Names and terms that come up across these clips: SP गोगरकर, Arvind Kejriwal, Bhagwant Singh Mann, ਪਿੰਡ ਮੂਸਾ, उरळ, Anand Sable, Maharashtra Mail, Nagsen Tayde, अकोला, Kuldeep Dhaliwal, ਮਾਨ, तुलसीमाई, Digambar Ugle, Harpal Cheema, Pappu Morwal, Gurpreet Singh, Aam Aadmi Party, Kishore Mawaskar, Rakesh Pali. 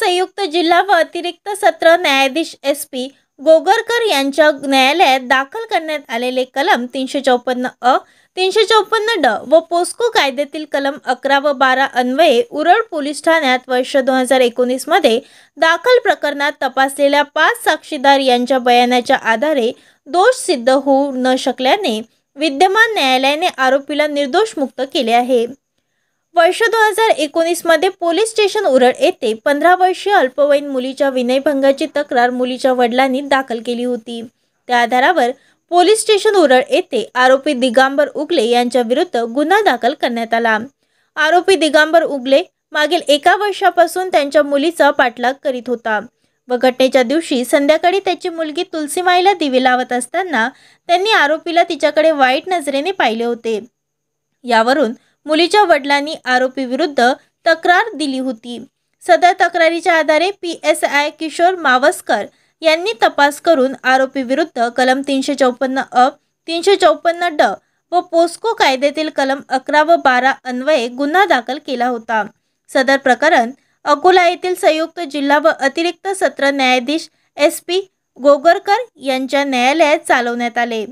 संयुक्त जिल्हा व अतिरिक्त सत्र न्यायाधीश SP गोगरकर यांच्या न्यायालयात दाखल करण्यात आलेले कलम 354 अ 354 ड व पोस्को कायद्यातील कलम 11 व 12 अन्वये उरळ पोलीस ठाण्यात वर्ष 2019 मध्ये दाखल प्रकरणात तपासलेल्या 5 साक्षीदार यांच्या बयानाच्या आधारे दोष सिद्ध होऊ न शकल्याने विद्यमान न्यायालयाने आरोपीला निर्दोष मुक्त केले आहे। वर्ष 2019 मध्ये पोलीस स्टेशन उरळ येथे 15 वर्षीय अल्पवयीन मुलीच्या विनयभंगाची तक्रार मुलीच्या वडिलांनी दाखल केली होती। त्या आधारावर पोलीस स्टेशन उरळ येथे आरोपी दिगांबर उगले यांच्या विरुद्ध गुन्हा दाखल करण्यात आला। आरोपी दिगांबर उगले मागील 1 वर्षापासून त्यांच्या मुलीचा पाठलाग करीत होता व घटनेच्या दिवशी संध्याकाळी त्याची मुलगी तुलसीमाईला दिवे लावत असताना त्यांनी आरोपीला तिच्याकडे वाईट नजरेने पाहिले होते। यावरून मुलीच्या वडिलांनी आरोपी विरुद्ध तक्रार दिली होती। सदर तक्रारीच्या आधारे PSI किशोर मावस्कर यांनी तपास करून आरोपी विरुद्ध कलम 354 अ 354 ड व पोस्को कायद्यातील कलम 11 व 12 अन्वये गुन्हा दाखल केला होता। सदर प्रकरण अकोला येथील संयुक्त जिल्हा व अतिरिक्त सत्र न्यायाधीश SP गोगरकर यांच्या न्यायालयात चालवण्यात आले।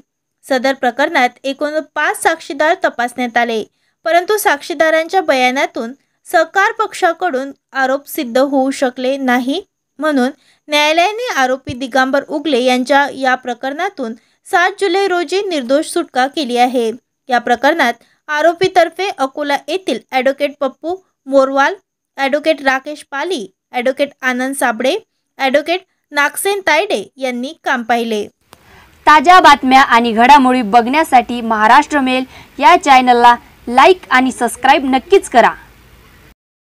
सदर प्रकरणात एकूण 5 साक्षीदार तपासण्यात आले, परंतु साक्षीदारांच्या बयानातून सहकार पक्षाकडून आरोप सिद्ध होऊ शकले नाही, म्हणून न्यायालयाने आरोपी दिगांबर उगले यांच्या या प्रकरणातून 7 जुलै रोजी निर्दोष सुटका केली आहे। या प्रकरणात आरोपीतर्फे अकोला येथील advocate Pappu Morwal, advocate Rakesh Pali, advocate Anand Sable, advocate Nagsen Tayde यांनी काम पाहिले। ताज्या बातम्या आणि घडामोडी बघण्यासाठी महाराष्ट्र मेल या चॅनलला लाईक आणि सबस्क्राईब नक्कीच करा।